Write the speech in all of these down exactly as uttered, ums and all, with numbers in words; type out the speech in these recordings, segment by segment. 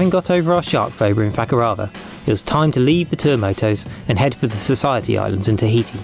Having got over our shark phobia in Fakarava, it was time to leave the Tuamotos and head for the Society Islands in Tahiti.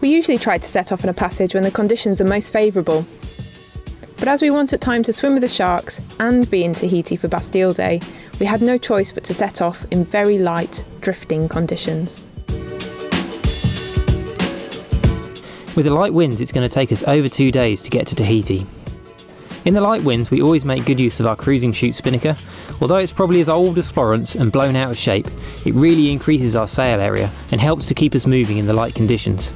We usually try to set off on a passage when the conditions are most favourable, but as we wanted time to swim with the sharks and be in Tahiti for Bastille Day, we had no choice but to set off in very light, drifting conditions. With the light winds, it's going to take us over two days to get to Tahiti. In the light winds, we always make good use of our cruising chute spinnaker. Although it's probably as old as Florence and blown out of shape, it really increases our sail area and helps to keep us moving in the light conditions.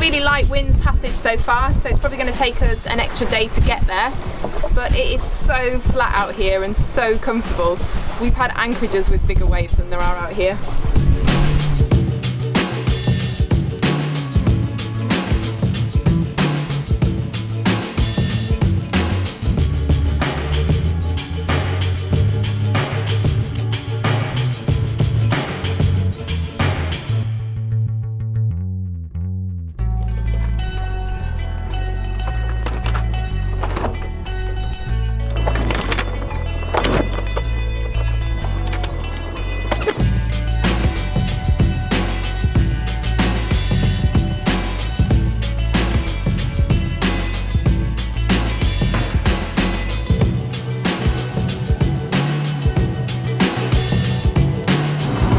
Really light wind passage so far, so it's probably going to take us an extra day to get there, but it is so flat out here and so comfortable. We've had anchorages with bigger waves than there are out here.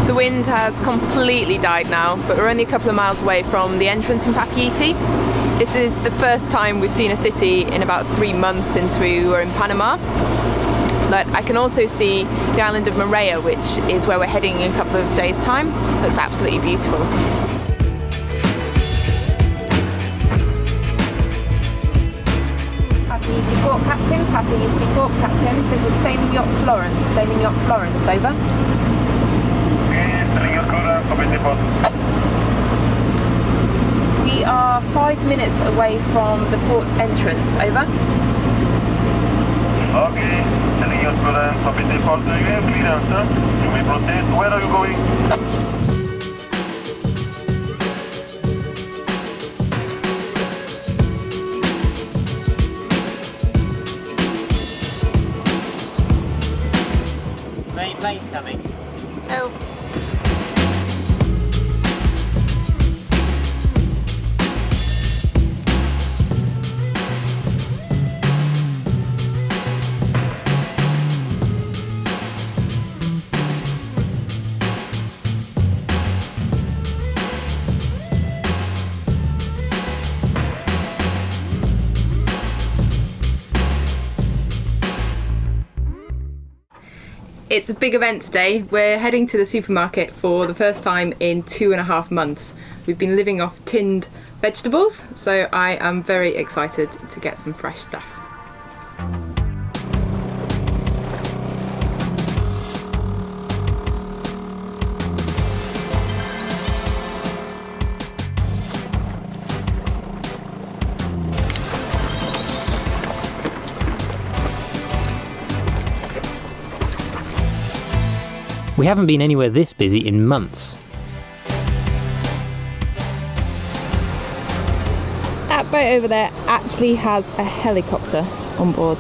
The wind has completely died now, but we're only a couple of miles away from the entrance in Papeete. This is the first time we've seen a city in about three months since we were in Panama. But I can also see the island of Moorea, which is where we're heading in a couple of days' time. It looks absolutely beautiful. Papeete Port Captain, Papeete Port Captain. This is Sailing Yacht Florence, Sailing Yacht Florence, over. We are five minutes away from the port entrance, over. Okay, telling your students, Papeete Port, clear answer. You may proceed. Where are you going? Main plane's coming. Oh. It's a big event today. We're heading to the supermarket for the first time in two and a half months. We've been living off tinned vegetables, so I am very excited to get some fresh stuff. We haven't been anywhere this busy in months. That boat over there actually has a helicopter on board.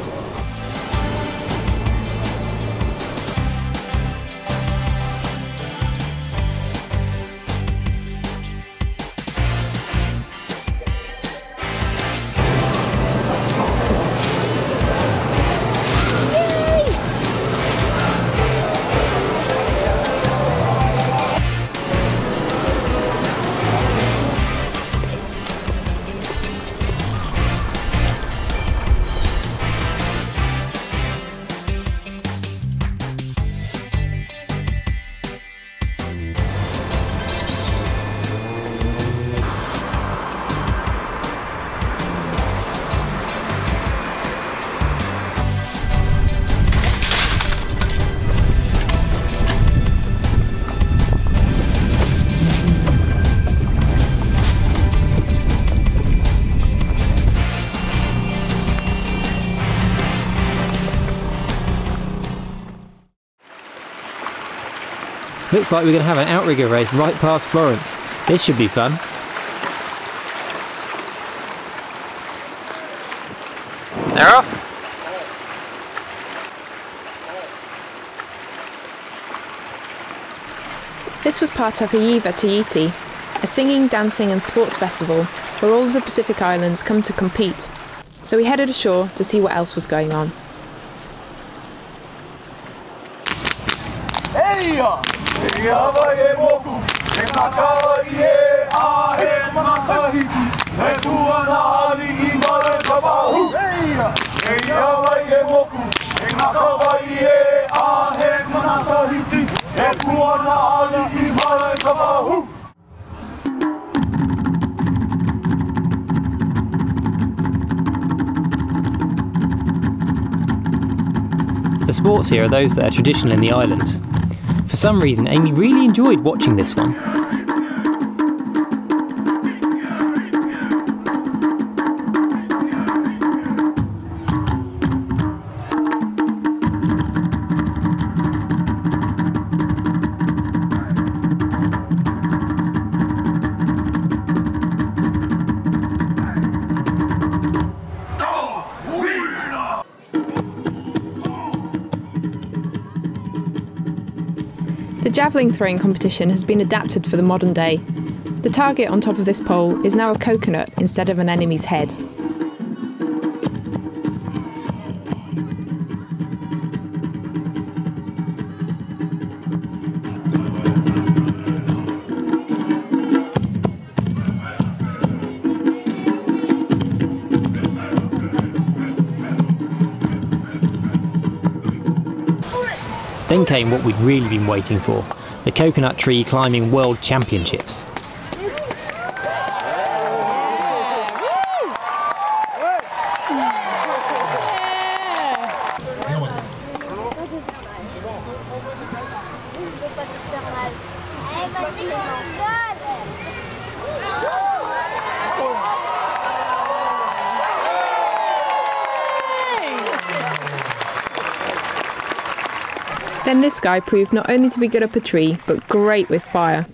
Looks like we're going to have an outrigger race right past Florence. This should be fun. They're off. This was part of Hieva Tahiti, a singing, dancing and sports festival where all of the Pacific Islands come to compete. So we headed ashore to see what else was going on. The sports here are those that are traditional in the islands. For some reason, Amy really enjoyed watching this one. The javelin throwing competition has been adapted for the modern day. The target on top of this pole is now a coconut instead of an enemy's head. Then came what we'd really been waiting for, the coconut tree climbing world championships. Then this guy proved not only to be good up a tree, but great with fire.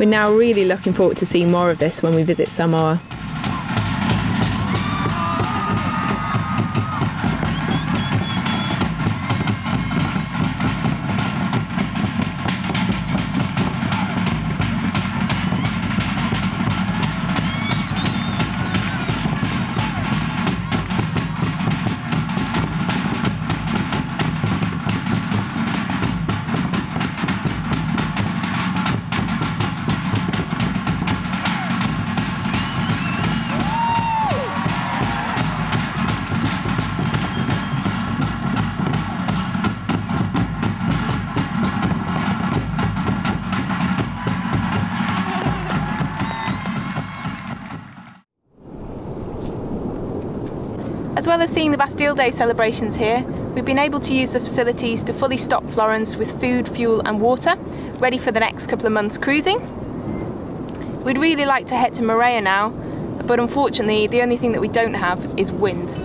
We're now really looking forward to seeing more of this when we visit Samoa. As well as seeing the Bastille Day celebrations here, we've been able to use the facilities to fully stock Florence with food, fuel and water, ready for the next couple of months cruising. We'd really like to head to Moorea now, but unfortunately the only thing that we don't have is wind.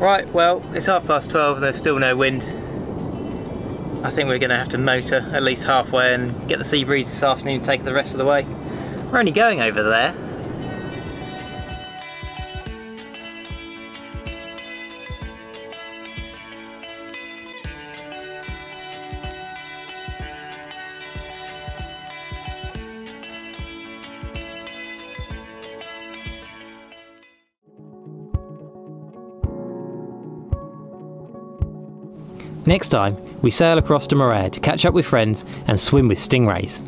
Right, well, it's half past twelve and there's still no wind. I think we're going to have to motor at least halfway and get the sea breeze this afternoon and take it the rest of the way. We're only going over there. Next time, we sail across to Moorea to catch up with friends and swim with stingrays.